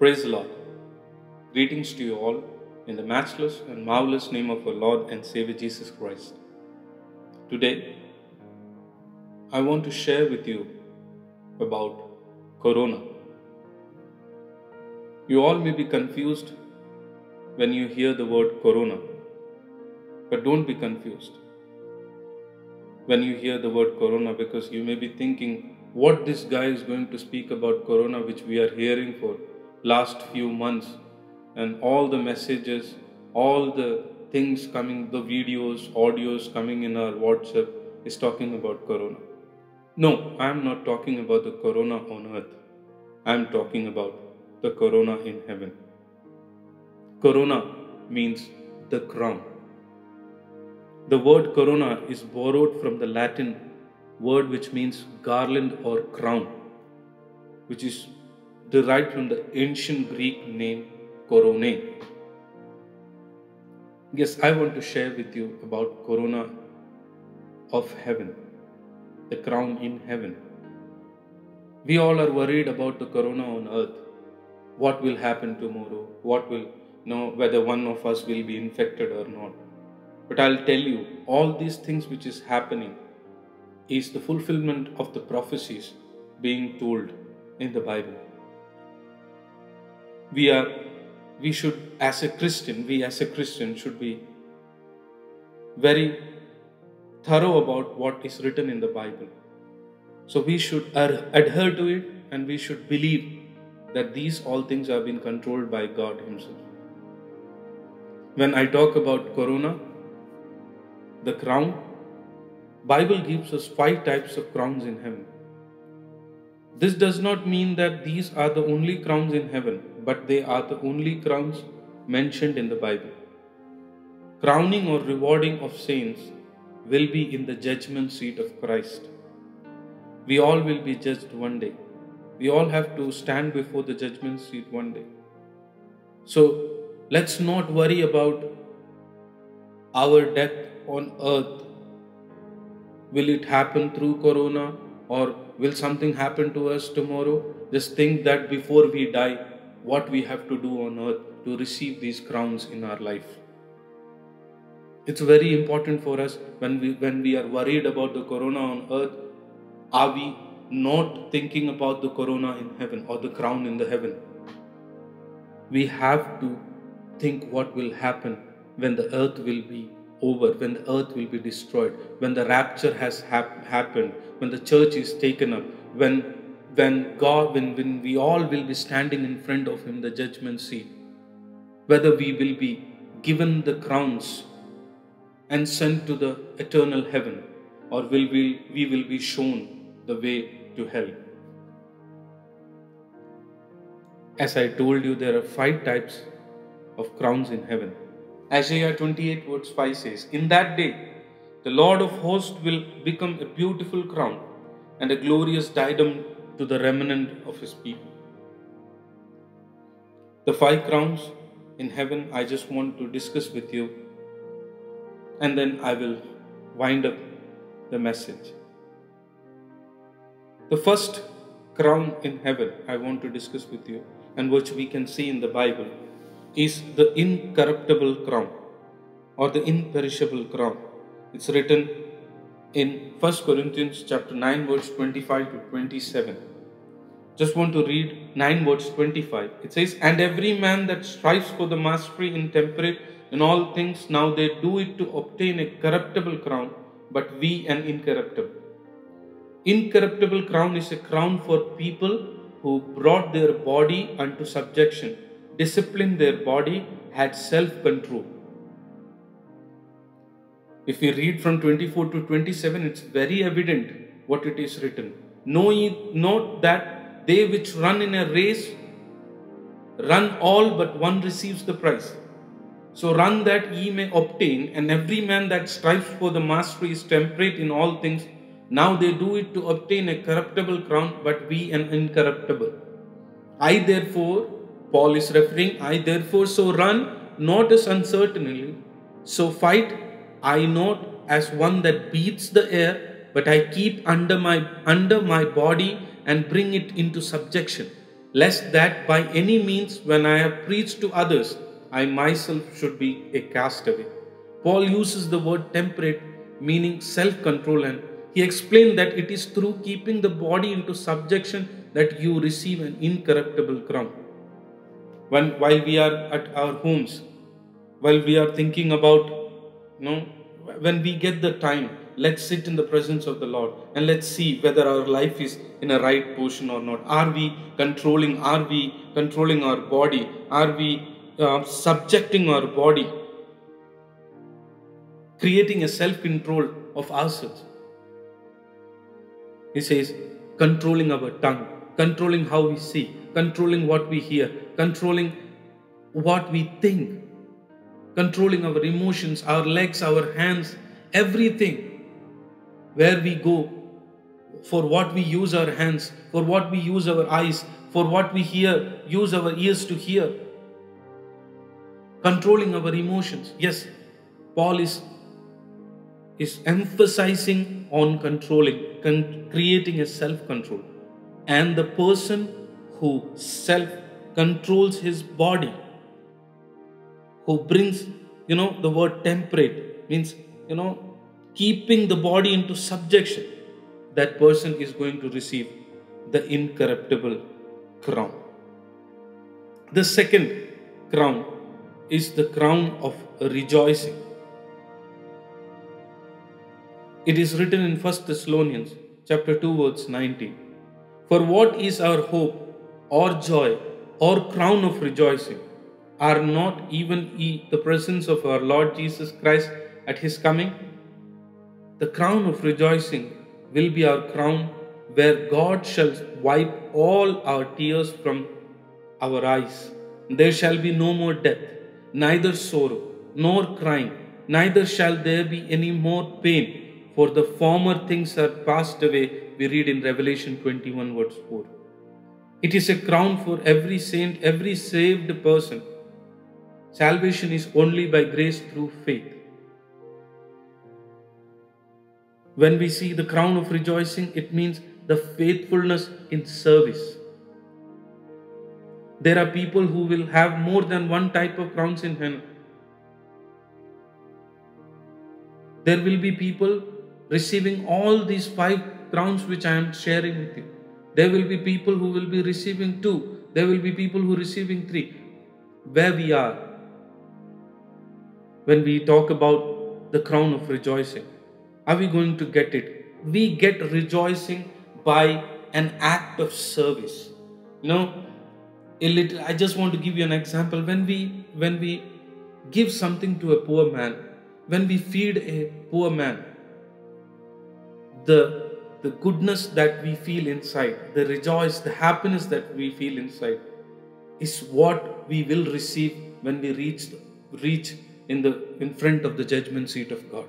Praise the Lord. Greetings to you all in the matchless and marvelous name of our Lord and Savior Jesus Christ. Today, I want to share with you about Corona. You all may be confused when you hear the word Corona, but don't be confused when you hear the word Corona, because you may be thinking what this guy is going to speak about Corona, which we are hearing for last few months, and all the messages, all the things coming, the videos, audios coming in our WhatsApp is talking about Corona. No, I am not talking about the Corona on earth. I am talking about the Corona in heaven. Corona means the crown. The word Corona is borrowed from the Latin word which means garland or crown, which is derived from the ancient Greek name Korone. Yes, I want to share with you about Corona of heaven, the crown in heaven. We all are worried about the Corona on earth. What will happen tomorrow? What will, whether one of us will be infected or not. But I'll tell you, all these things which is happening is the fulfillment of the prophecies being told in the Bible. We as a Christian should be very thorough about what is written in the Bible. So we should adhere to it, and we should believe that these all things have been controlled by God Himself. When I talk about Corona, the crown, Bible gives us 5 types of crowns in heaven. This does not mean that these are the only crowns in heaven, but they are the only crowns mentioned in the Bible. Crowning or rewarding of saints will be in the judgment seat of Christ. We all will be judged one day. We all have to stand before the judgment seat one day. So let's not worry about our death on earth. Will it happen through Corona, or will something happen to us tomorrow? Just think that before we die, what we have to do on earth to receive these crowns in our life. It's very important for us when we are worried about the Corona on earth. Are we not thinking about the Corona in heaven or the crown in the heaven? We have to think what will happen when the earth will be over, when the earth will be destroyed, when the rapture has happened, when the church is taken up, when we all will be standing in front of Him, the judgment seat, whether we will be given the crowns and sent to the eternal heaven, or we will be shown the way to hell. As I told you, there are 5 types of crowns in heaven. Isaiah 28:5 says, "In that day, the Lord of hosts will become a beautiful crown and a glorious diadem to the remnant of His people." The 5 crowns in heaven I just want to discuss with you, and then I will wind up the message. The first crown in heaven I want to discuss with you, and which we can see in the Bible, is the incorruptible crown or the imperishable crown. It's written in 1 Corinthians chapter 9 verse 25 to 27. Just want to read 9 verse 25. It says, "And every man that strives for the mastery in temperate in all things, now they do it to obtain a corruptible crown, but we an incorruptible." Incorruptible crown is a crown for people who brought their body unto subjection, disciplined their body, had self-control. If we read from 24 to 27, it's very evident what it is written. "Note that they which run in a race, run all, but one receives the prize. So run that ye may obtain, and every man that strives for the mastery is temperate in all things. Now they do it to obtain a corruptible crown, but we an incorruptible. I therefore," Paul is referring, "I therefore so run, not as uncertainly, so fight I not as one that beats the air, but I keep under my body and bring it into subjection, lest that by any means when I have preached to others, I myself should be a castaway." Paul uses the word temperate, meaning self-control, and he explained that it is through keeping the body into subjection that you receive an incorruptible crown. While we are at our homes, while we are thinking about, when we get the time, let's sit in the presence of the Lord and let's see whether our life is in a right position or not. Are we controlling our body? Are we subjecting our body? Creating a self-control of ourselves. He says, controlling our tongue, controlling how we see, controlling what we hear, controlling what we think, controlling our emotions, our legs, our hands, everything. Where we go, for what we use our hands, for what we use our eyes, for what we hear, use our ears to hear. Controlling our emotions. Yes, Paul is emphasizing on controlling, creating a self-control. And the person who self-controls his body, who brings, the word temperate means, keeping the body into subjection, that person is going to receive the incorruptible crown. The second crown is the crown of rejoicing. It is written in 1 Thessalonians chapter 2 verse 19. "For what is our hope or joy or crown of rejoicing? Are not even ye the presence of our Lord Jesus Christ at his coming?" The crown of rejoicing will be our crown, where God shall wipe all our tears from our eyes. "There shall be no more death, neither sorrow, nor crying, neither shall there be any more pain, for the former things are passed away," we read in Revelation 21 verse 4. It is a crown for every saint, every saved person. Salvation is only by grace through faith. When we see the crown of rejoicing, it means the faithfulness in service. There are people who will have more than one type of crowns in hand. There will be people receiving all these 5 crowns which I am sharing with you. There will be people who will be receiving 2. There will be people who are receiving 3. Where we are when we talk about the crown of rejoicing, are we going to get it? We get rejoicing by an act of service. I just want to give you an example. When we give something to a poor man, when we feed a poor man, the goodness that we feel inside, the rejoice, the happiness that we feel inside, is what we will receive when we reach in front of the judgment seat of God.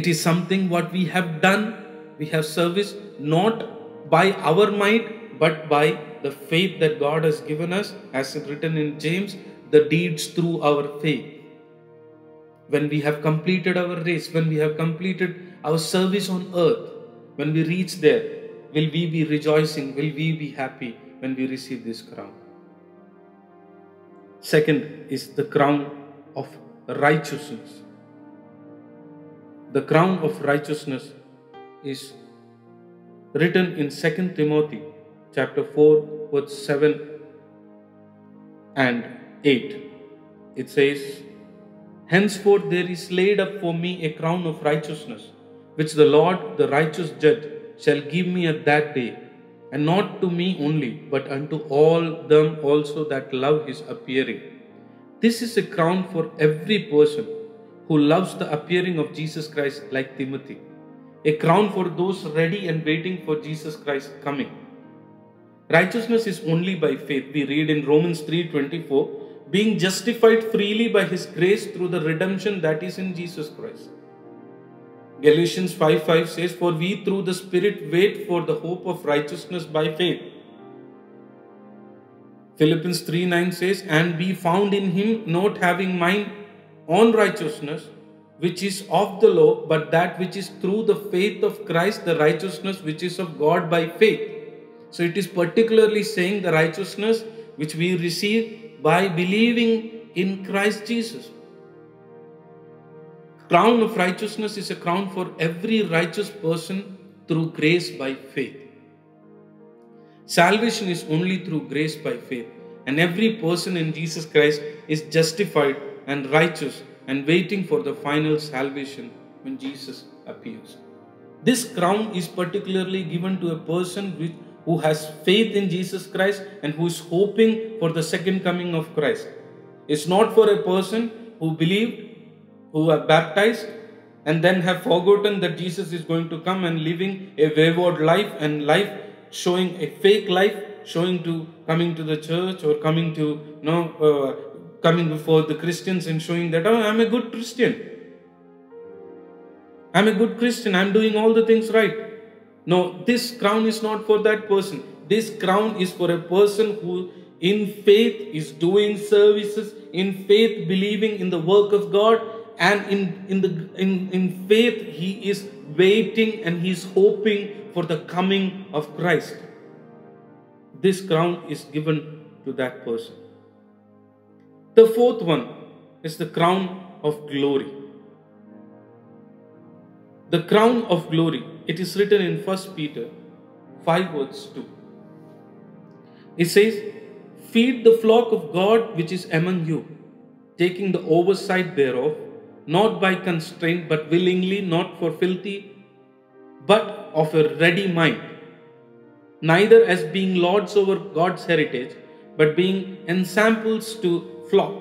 It is something what we have done, we have serviced, not by our might, but by the faith that God has given us, as written in James, the deeds through our faith. When we have completed our race, when we have completed our service on earth, when we reach there, will we be rejoicing? Will we be happy when we receive this crown? Second is the crown of righteousness. The crown of righteousness is written in 2 Timothy chapter 4 verse 7 and 8. It says, "Henceforth there is laid up for me a crown of righteousness, which the Lord, the righteous judge, shall give me at that day, and not to me only, but unto all them also that love his appearing." This is a crown for every person who loves the appearing of Jesus Christ, like Timothy. A crown for those ready and waiting for Jesus Christ's coming. Righteousness is only by faith. We read in Romans 3:24, "Being justified freely by his grace through the redemption that is in Jesus Christ." Galatians 5:5 says, "For we through the Spirit wait for the hope of righteousness by faith." Philippians 3:9 says, "And be found in him, not having mind on righteousness, which is of the law, but that which is through the faith of Christ, the righteousness which is of God by faith." So it is particularly saying the righteousness which we receive by believing in Christ Jesus. Crown of righteousness is a crown for every righteous person through grace by faith. Salvation is only through grace by faith, and every person in Jesus Christ is justified and righteous and waiting for the final salvation when Jesus appears. This crown is particularly given to a person who has faith in Jesus Christ and who is hoping for the second coming of Christ. It's not for a person who believed, who are baptized and then have forgotten that Jesus is going to come and living a wayward life and life showing a fake life, showing to coming to the church or coming to coming before the Christians and showing that, oh, I'm a good Christian. I'm a good Christian. I'm doing all the things right. No, this crown is not for that person. This crown is for a person who in faith is doing services, in faith believing in the work of God, and in faith he is waiting and he is hoping for the coming of Christ. This crown is given to that person. The fourth one is the crown of glory. The crown of glory, it is written in 1 Peter 5:2. It says, "Feed the flock of God which is among you, taking the oversight thereof, not by constraint, but willingly, not for filthy, but of a ready mind, neither as being lords over God's heritage, but being ensamples to flock.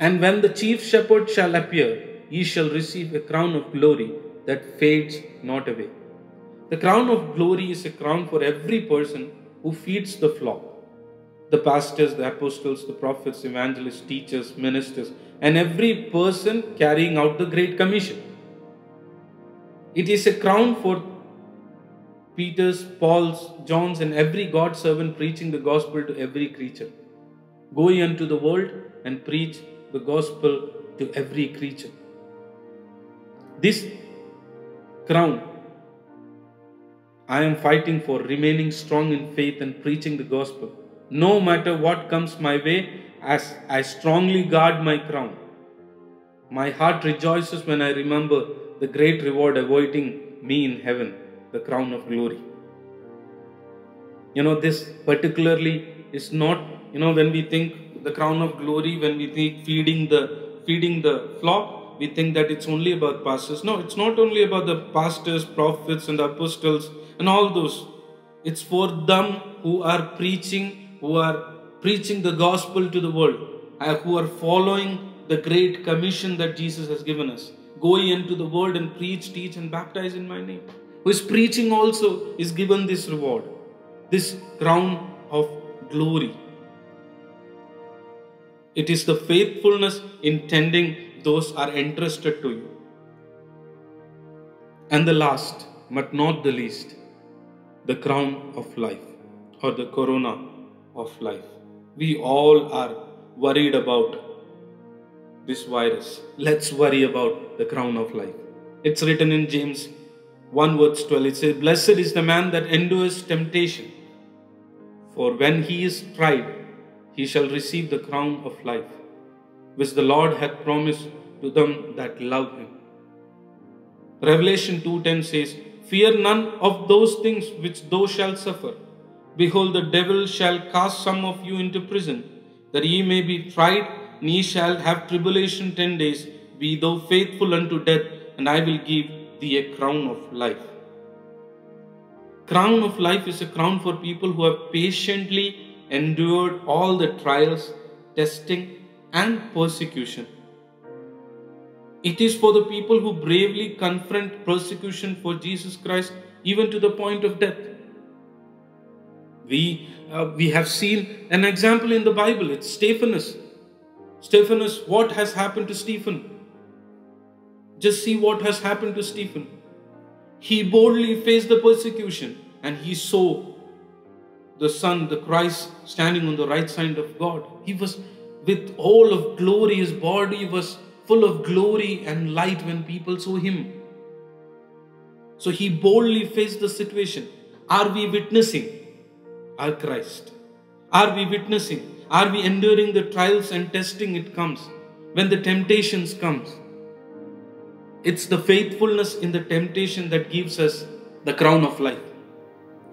And when the chief shepherd shall appear, ye shall receive a crown of glory that fades not away." The crown of glory is a crown for every person who feeds the flock. The pastors, the apostles, the prophets, evangelists, teachers, ministers, and every person carrying out the Great Commission. It is a crown for Peter's, Paul's, John's, and every God's servant preaching the gospel to every creature. Go ye unto the world and preach the gospel to every creature. This crown I am fighting for, remaining strong in faith and preaching the gospel. No matter what comes my way, as I strongly guard my crown. My heart rejoices when I remember the great reward awaiting me in heaven, the crown of glory. You know, this particularly is not, when we think the crown of glory, when we think feeding the flock, we think that it's only about pastors. No, it's not only about the pastors, prophets and apostles and all those. It's for them who are preaching the gospel to the world, who are following the Great Commission that Jesus has given us. Go ye into the world and preach, teach and baptize in my name. Who is preaching also is given this reward, this crown of glory. It is the faithfulness in tending those are entrusted to you. And the last, but not the least, the crown of life, or the corona of life. We all are worried about this virus. Let's worry about the crown of life. It's written in James 1:12. It says, "Blessed is the man that endures temptation, for when he is tried, he shall receive the crown of life, which the Lord hath promised to them that love him." Revelation 2:10 says, "Fear none of those things which thou shalt suffer. Behold, the devil shall cast some of you into prison, that ye may be tried, and ye shall have tribulation 10 days. Be thou faithful unto death, and I will give thee a crown of life." Crown of life is a crown for people who have patiently endured all the trials, testing, and persecution. It is for the people who bravely confront persecution for Jesus Christ, even to the point of death. We have seen an example in the Bible. It's Stephanus. Stephanus, what has happened to Stephen? Just see what has happened to Stephen. He boldly faced the persecution and he saw the Son, the Christ, standing on the right side of God. He was with all of glory, his body was full of glory and light when people saw him. So he boldly faced the situation. Are we witnessing our Christ? Are we witnessing? Are we enduring the trials and testing it comes? When the temptations comes, it's the faithfulness in the temptation that gives us the crown of life.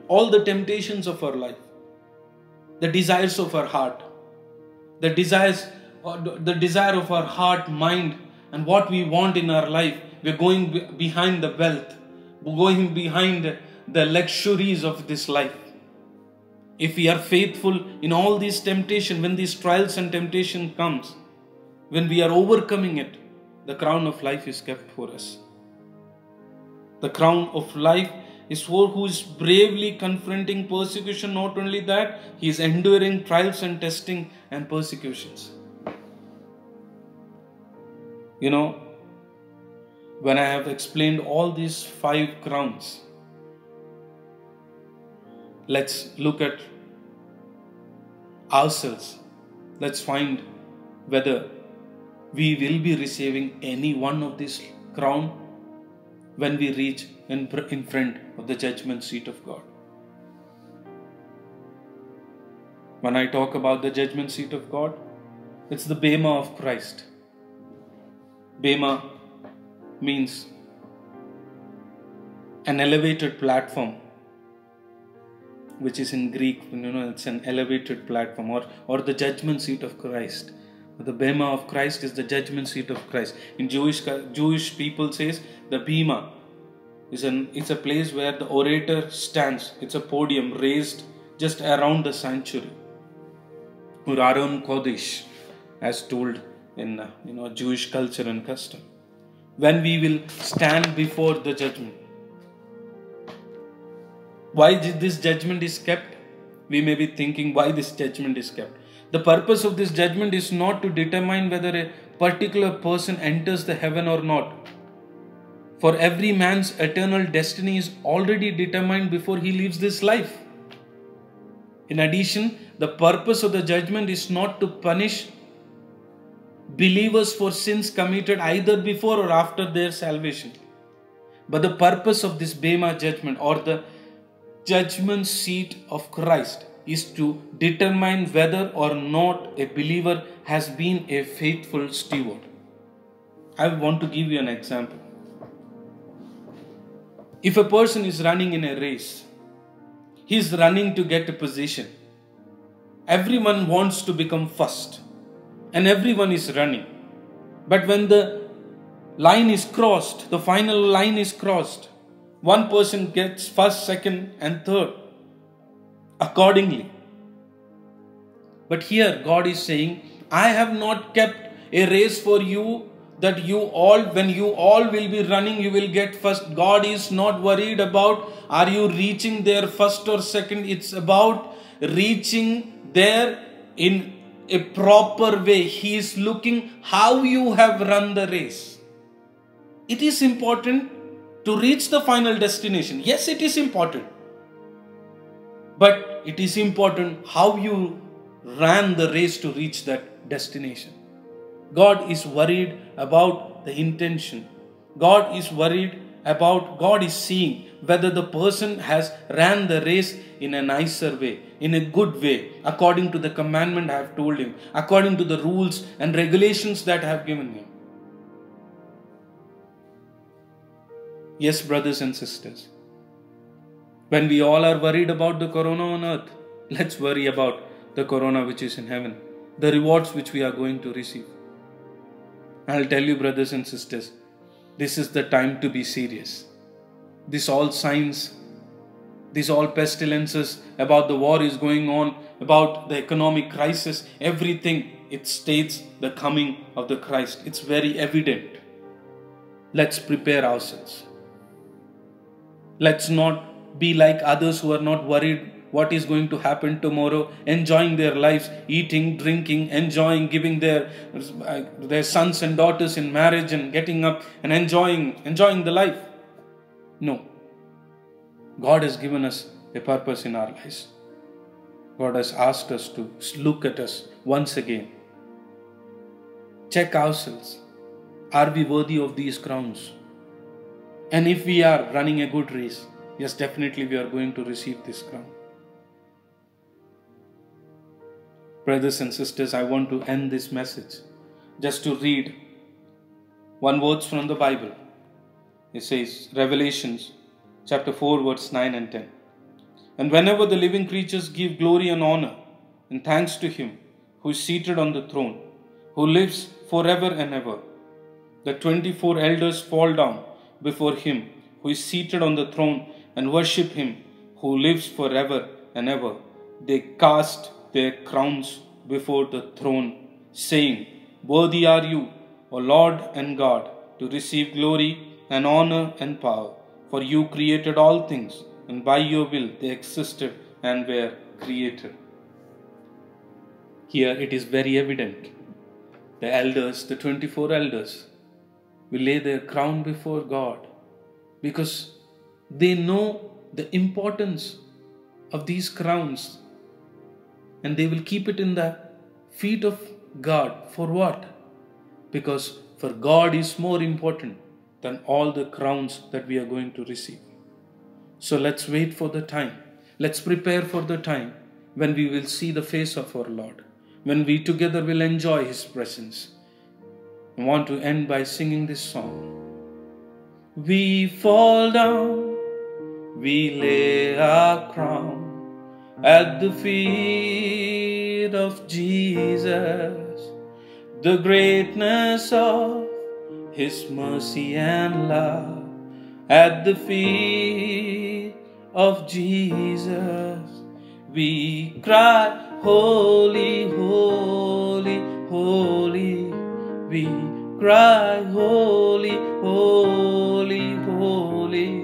All the temptations of our life, the desires of our heart, the desire of our heart, mind, and what we want in our life, we're going behind the wealth, we're going behind the luxuries of this life. If we are faithful in all these temptations, when these trials and temptation comes, when we are overcoming it, the crown of life is kept for us. The crown of life is for who is bravely confronting persecution. Not only that, he is enduring trials and testing and persecutions. You know, when I have explained all these 5 crowns, let's look at ourselves. Let's find whether we will be receiving any one of this crown when we reach in front of the judgment seat of God. When I talk about the judgment seat of God, it's the Bema of Christ. Bema means an elevated platform, which is in Greek, you know, it's an elevated platform, or the judgment seat of Christ. The Bema of Christ is the judgment seat of Christ. In Jewish people says the Bema is it's a place where the orator stands. It's a podium raised just around the sanctuary. Or Aron Kodesh, as told in Jewish culture and custom. When we will stand before the judgment. Why this judgment is kept? We may be thinking why this judgment is kept. The purpose of this judgment is not to determine whether a particular person enters the heaven or not. For every man's eternal destiny is already determined before he leaves this life. In addition, the purpose of the judgment is not to punish believers for sins committed either before or after their salvation. But the purpose of this Bema judgment, or the judgment seat of Christ, is to determine whether or not a believer has been a faithful steward. I want to give you an example. If a person is running in a race, he is running to get a position. Everyone wants to become first, and everyone is running. But when the line is crossed, the final line is crossed, one person gets first, second, and third accordingly. But here God is saying, I have not kept a race for you that you all, when you all will be running, you will get first. God is not worried about are you reaching there first or second. It's about reaching there in a proper way. He is looking how you have run the race. It is important to reach the final destination. Yes, it is important. But it is important how you ran the race to reach that destination. God is worried about the intention. God is worried about, God is seeing whether the person has ran the race in a nicer way, in a good way, according to the commandment I have told him, according to the rules and regulations that I have given him. Yes, brothers and sisters. When we all are worried about the corona on earth, let's worry about the corona which is in heaven, the rewards which we are going to receive. I'll tell you, brothers and sisters, this is the time to be serious. This all signs, these all pestilences about the war is going on, about the economic crisis, everything, it states the coming of the Christ. It's very evident. Let's prepare ourselves. Let's not be like others who are not worried what is going to happen tomorrow, enjoying their lives, eating, drinking, enjoying, giving their sons and daughters in marriage and getting up and enjoying the life. No. God has given us a purpose in our lives. God has asked us to look at us once again. Check ourselves. Are we worthy of these crowns? And if we are running a good race, Yes, definitely we are going to receive this crown. Brothers and sisters, I want to end this message just to read one verse from the Bible. It says, Revelations chapter 4, verse 9 and 10. And whenever the living creatures give glory and honor and thanks to Him who is seated on the throne, who lives forever and ever, the 24 elders fall down before Him who is seated on the throne and worship Him who lives forever and ever. They cast their crowns before the throne, saying, Worthy are you, O Lord and God, to receive glory and honor and power, for you created all things, and by your will they existed and were created. Here it is very evident. The elders, the 24 elders, will lay their crown before God because they know the importance of these crowns, and they will keep it in the feet of God. For what? Because for God is more important than all the crowns that we are going to receive. So let's wait for the time. Let's prepare for the time when we will see the face of our Lord, when we together will enjoy His presence. I want to end by singing this song. We fall down, we lay our crown at the feet of Jesus, the greatness of His mercy and love, at the feet of Jesus, we cry, holy, holy, holy, we cry, holy, holy, holy,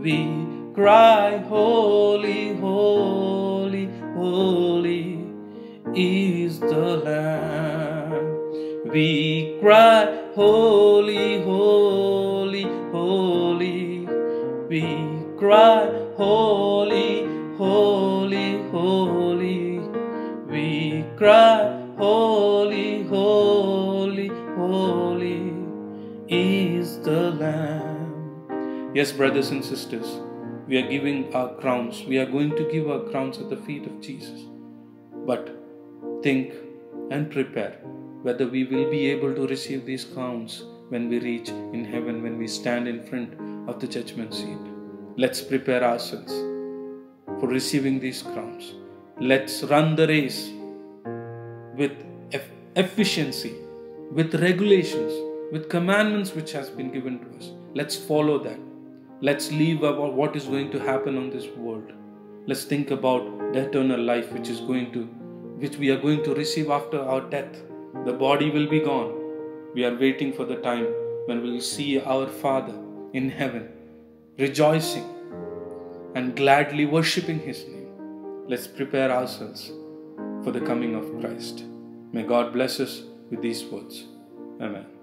we cry, holy, holy, holy is the Lamb. We cry, holy, holy, holy. We cry, holy, holy, holy. We cry, holy, holy, holy is the Lamb. Yes, brothers and sisters, we are giving our crowns. We are going to give our crowns at the feet of Jesus. But think and prepare whether we will be able to receive these crowns when we reach in heaven, when we stand in front of the judgment seat. Let's prepare ourselves for receiving these crowns. Let's run the race with efficiency, with regulations, with commandments which has been given to us. Let's follow that. Let's leave about what is going to happen on this world. Let's think about the eternal life which we are going to receive after our death. The body will be gone. We are waiting for the time when we will see our Father in heaven, rejoicing and gladly worshipping His name. Let's prepare ourselves for the coming of Christ. May God bless us with these words. Amen.